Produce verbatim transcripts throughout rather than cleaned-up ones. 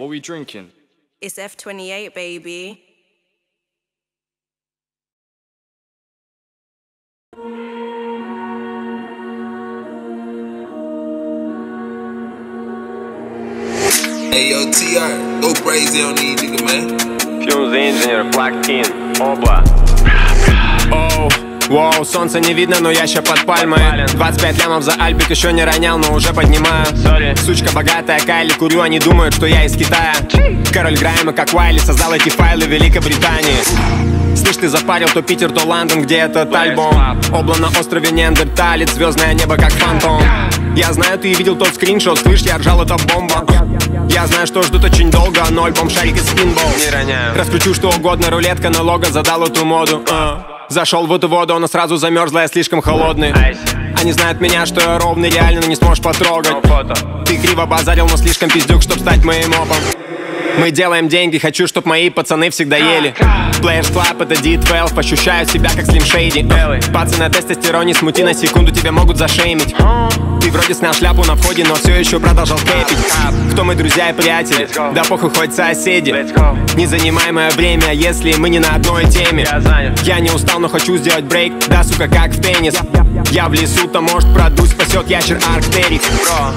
What we drinking? It's эф twenty-eight, baby. эй о ти ар, go crazy on these niggas, man. Fuse engineer, Flash Team, оба. Oh. Воу, солнца не видно, но я ща под пальмой. Двадцать пять лямов за альбик еще не ронял, но уже поднимаю. Сучка богатая, Кайли, курю, они думают, что я из Китая. Король Грайма, как Уайли, создал эти файлы в Великобритании. Слышь, ты запарил то Питер, то Лондон, где этот альбом? Обла на острове Неандерталит, звездное небо как фантом. Я знаю, ты видел тот скриншот, слышь, я ржал, это бомба. Я знаю, что ждут очень долго, ноль бомб, шарик и спинбол. Раскручу что угодно, рулетка, но лого задал эту моду. Зашел в эту воду, она сразу замерзла, я слишком холодный. Они знают меня, что я ровный, реально не сможешь потрогать. Ты криво базарил, но слишком пиздюк, чтоб стать моим опом. Мы делаем деньги, хочу, чтоб мои пацаны всегда ели. Players Club, это ди двенадцать, ощущаю себя как Slim Shady. Пацаны, тестостерон, не смути, на секунду тебя могут зашеймить. Ты вроде снял шляпу на входе, но все еще продолжал кепить. Кто мы, друзья и приятели? Да похуй, хоть соседи. Незанимаемое время, если мы не на одной теме. Я не устал, но хочу сделать брейк, да, сука, как в теннис. Я в лесу-то, может, продусь, спасет ящер Арктерикс.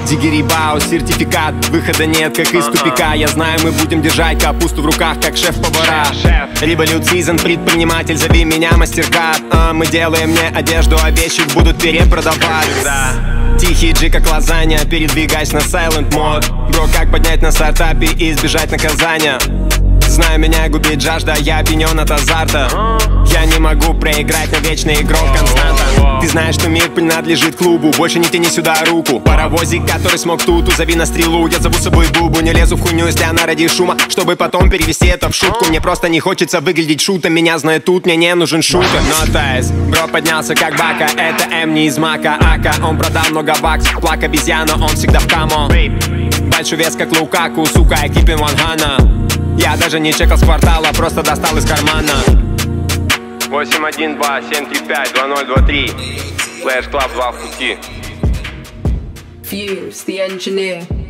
Диггерибау, сертификат, выхода нет, как из тупика. Я знаю, мы будем держать капусту в руках, как шеф-повара. Революцион, предприниматель, зови меня мастерка. А мы делаем не одежду, а вещи будут перепродавать. Тихий джи, как лазанья, передвигайся на silent мод. Бро, как поднять на стартапе и избежать наказания? Знаю, меня губит жажда, я опьянен от азарта. Я не могу проиграть на вечный игрок константа. Ты знаешь, что мир принадлежит клубу, больше не тяни сюда руку. Паровозик, который смог туту, зови на стрелу. Я зову с собой бубу, не лезу в хуйню, если она ради шума, чтобы потом перевести это в шутку. Мне просто не хочется выглядеть шутом, меня знает тут, мне не нужен шутер. Но тайс, бро поднялся как бака, это М не из мака, ака. Он продал много баксов, плак обезьяна, он всегда в камо. Большой вес как Лукаку, сука, I keep in one hana. Я даже не чекал с квартала, просто достал из кармана. восемь один два семь три пять два ноль два три. Flash Club два в пути. Fuse, the engineer.